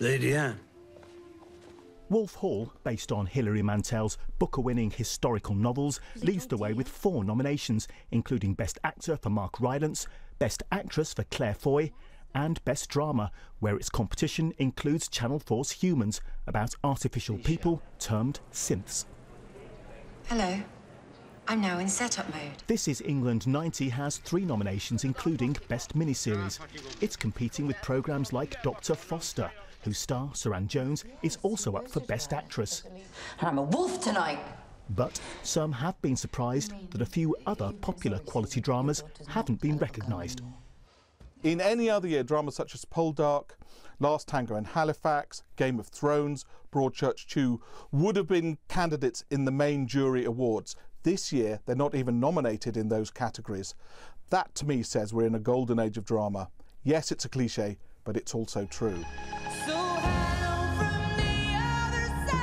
Lady Anne. Wolf Hall, based on Hilary Mantel's Booker-winning historical novels, leads the way with 4 nominations, including Best Actor for Mark Rylance, Best Actress for Claire Foy, and Best Drama, where its competition includes Channel 4's Humans, about artificial people termed synths. Hello. I'm now in setup mode. This Is England 90 has 3 nominations, including Best Miniseries. It's competing with programmes like Dr. Foster, whose star, Saran Jones, is also up for Best Actress. And I'm a wolf tonight! But some have been surprised that a few other popular quality dramas haven't been recognised. In any other year, dramas such as Poldark, Last Tango in Halifax, Game of Thrones, Broadchurch 2 would have been candidates in the main jury awards. This year, they're not even nominated in those categories. That, to me, says we're in a golden age of drama. Yes, it's a cliché, but it's also true. So hello from the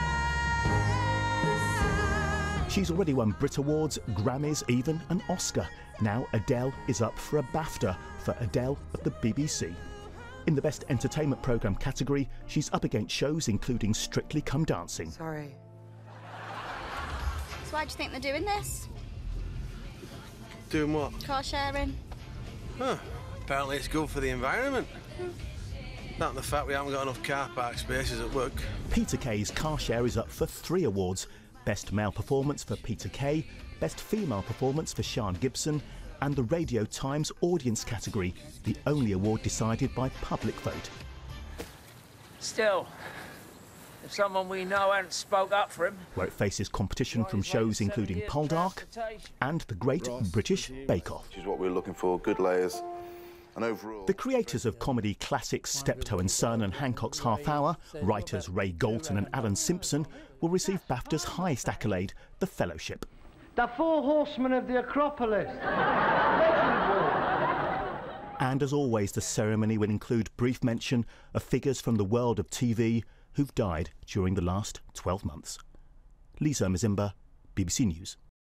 other side. She's already won Brit Awards, Grammys, even an Oscar. Now Adele is up for a BAFTA for Adele at the BBC. In the Best Entertainment Programme category, she's up against shows including Strictly Come Dancing. Sorry. Why do you think they're doing this? Doing what? Car sharing. Huh. Apparently it's good for the environment. Not in the fact we haven't got enough car park spaces at work. Peter Kay's car share is up for 3 awards. Best Male Performance for Peter Kay, Best Female Performance for Sean Gibson, and the Radio Times Audience category, the only award decided by public vote. Still, if someone we know hadn't spoke up for him. Where it faces competition from shows including Poldark and the Great British Bake Off. Which is what we're looking for, good layers. And overall, the creators of comedy classics Steptoe and Son and Hancock's Half Hour, writers Ray Galton and Alan Simpson, will receive BAFTA's highest accolade, The Fellowship. The Four Horsemen of the Acropolis. And as always, the ceremony will include brief mention of figures from the world of TV who've died during the last 12 months. Lizo Mzimba, BBC News.